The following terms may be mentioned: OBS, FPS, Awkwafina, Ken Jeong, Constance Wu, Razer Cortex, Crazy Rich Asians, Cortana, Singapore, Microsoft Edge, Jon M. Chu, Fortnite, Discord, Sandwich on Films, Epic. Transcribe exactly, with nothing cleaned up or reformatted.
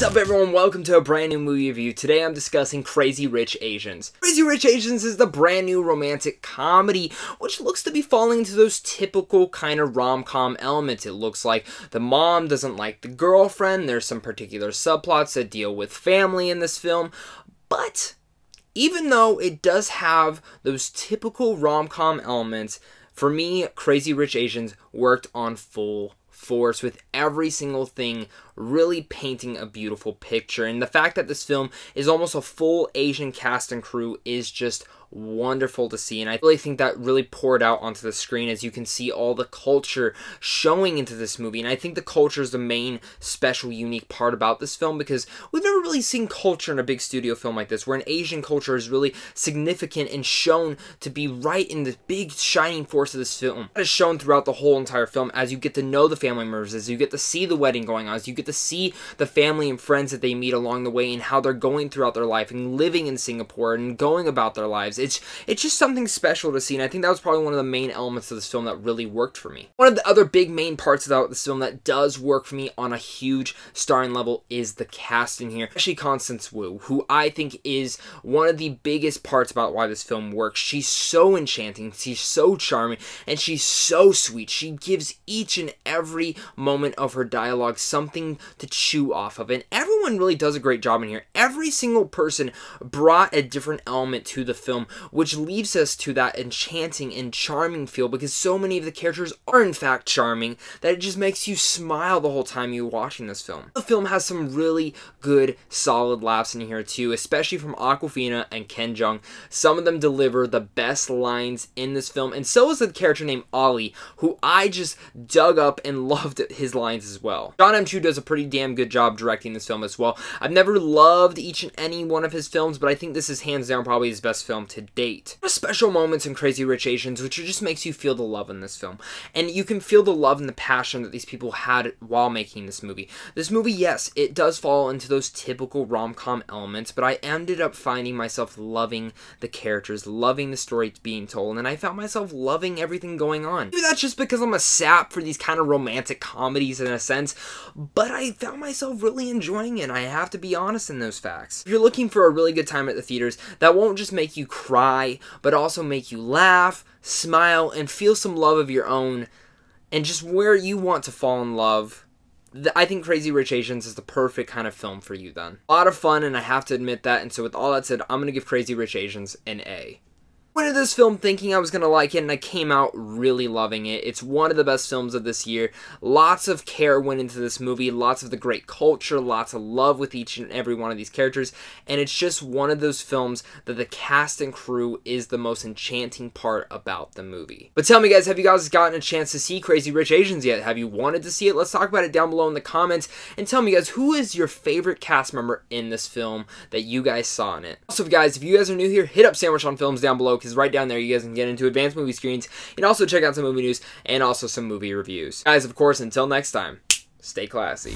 What's up everyone, welcome to a brand new movie review. Today I'm discussing Crazy Rich Asians. Crazy Rich Asians is the brand new romantic comedy which looks to be falling into those typical kind of rom-com elements. It looks like the mom doesn't like the girlfriend, there's some particular subplots that deal with family in this film, but even though it does have those typical rom-com elements, for me Crazy Rich Asians worked on full force with every single thing really painting a beautiful picture, and the fact that this film is almost a full Asian cast and crew is just wonderful to see, and I really think that really poured out onto the screen as you can see all the culture showing into this movie. And I think the culture is the main special unique part about this film, because we've never really seen culture in a big studio film like this, where an Asian culture is really significant and shown to be right in the big shining force of this film. That is shown throughout the whole entire film as you get to know the family members, as you get to see the wedding going on, as you get to see the family and friends that they meet along the way and how they're going throughout their life and living in Singapore and going about their lives. It's it's just something special to see, and I think that was probably one of the main elements of this film that really worked for me. One of the other big main parts about this film that does work for me on a huge starring level is the cast in here, especially Constance Wu, who I think is one of the biggest parts about why this film works. She's so enchanting, she's so charming, and she's so sweet. She gives each and every moment of her dialogue something to chew off of, and everyone really does a great job in here. Every single person brought a different element to the film, which leaves us to that enchanting and charming feel, because so many of the characters are in fact charming that it just makes you smile the whole time you're watching this film. The film has some really good solid laughs in here too, especially from Awkwafina and Ken Jeong. Some of them deliver the best lines in this film, and so is the character named Ollie, who I just dug up and loved his lines as well. Jon M. Chu does a pretty damn good job directing this film as well. I've never loved each and any one of his films, but I think this is hands down probably his best film to date. There are special moments in Crazy Rich Asians which just makes you feel the love in this film, and you can feel the love and the passion that these people had while making this movie. This movie, yes, it does fall into those typical rom-com elements, but I ended up finding myself loving the characters, loving the story being told, and I found myself loving everything going on. Maybe that's just because I'm a sap for these kind of romantic comedies in a sense, but I found myself really enjoying it, and I have to be honest in those facts. If you're looking for a really good time at the theaters that won't just make you cry, but also make you laugh, smile, and feel some love of your own, and just where you want to fall in love, I think Crazy Rich Asians is the perfect kind of film for you then. A lot of fun, and I have to admit that, and so with all that said, I'm going to give Crazy Rich Asians an A. I went into this film thinking I was going to like it, and I came out really loving it. It's one of the best films of this year. Lots of care went into this movie, lots of the great culture, lots of love with each and every one of these characters, and it's just one of those films that the cast and crew is the most enchanting part about the movie. But tell me guys, have you guys gotten a chance to see Crazy Rich Asians yet? Have you wanted to see it? Let's talk about it down below in the comments, and tell me guys, who is your favorite cast member in this film that you guys saw in it? Also guys, if you guys are new here, hit up Sandwich on Films down below, because right down there you guys can get into advanced movie screens and also check out some movie news and also some movie reviews. Guys, of course, until next time, stay classy.